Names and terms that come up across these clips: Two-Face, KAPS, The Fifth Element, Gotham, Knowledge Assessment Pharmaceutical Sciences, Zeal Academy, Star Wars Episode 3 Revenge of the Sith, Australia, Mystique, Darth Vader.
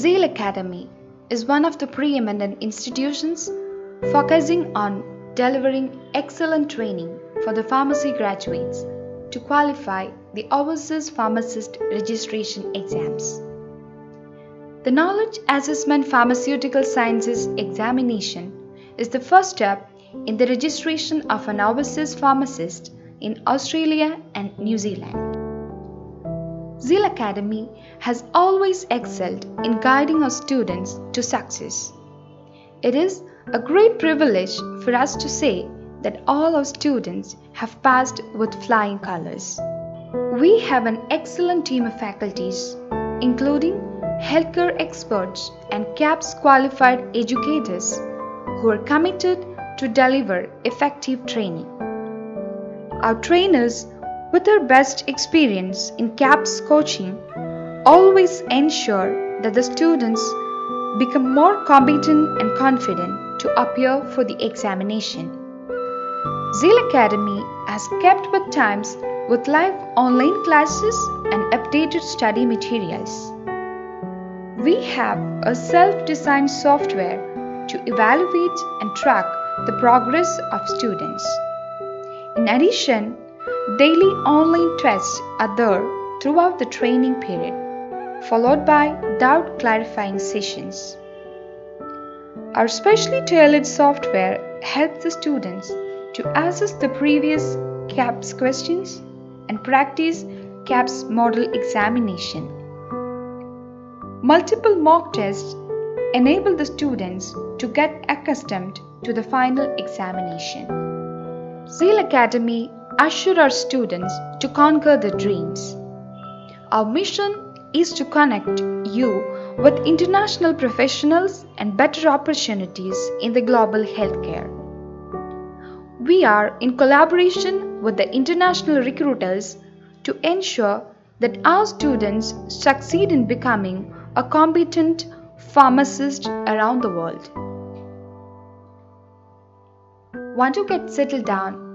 Zeal Academy is one of the preeminent institutions focusing on delivering excellent training for the pharmacy graduates to qualify the overseas pharmacist registration exams. The Knowledge Assessment Pharmaceutical Sciences examination is the first step in the registration of an overseas pharmacist in Australia and New Zealand. Zeal Academy has always excelled in guiding our students to success. It is a great privilege for us to say that all our students have passed with flying colors. We have an excellent team of faculties, including healthcare experts and KAPS qualified educators who are committed to deliver effective training. Our trainers, with their best experience in KAPS coaching, always ensure that the students become more competent and confident to appear for the examination. Zeal Academy has kept with times with live online classes and updated study materials. We have a self-designed software to evaluate and track the progress of students. In addition, daily online tests are there throughout the training period, followed by doubt clarifying sessions. Our specially tailored software helps the students to assess the previous KAPS questions and practice KAPS model examination. Multiple mock tests enable the students to get accustomed to the final examination. Zeal Academy assures our students to conquer their dreams. Our mission is to connect you with international professionals and better opportunities in the global healthcare. We are in collaboration with the international recruiters to ensure that our students succeed in becoming a competent pharmacist around the world. Want to get settled down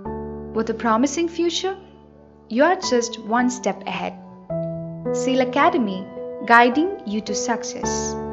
with a promising future? You are just one step ahead. Zeal Academy, guiding you to success.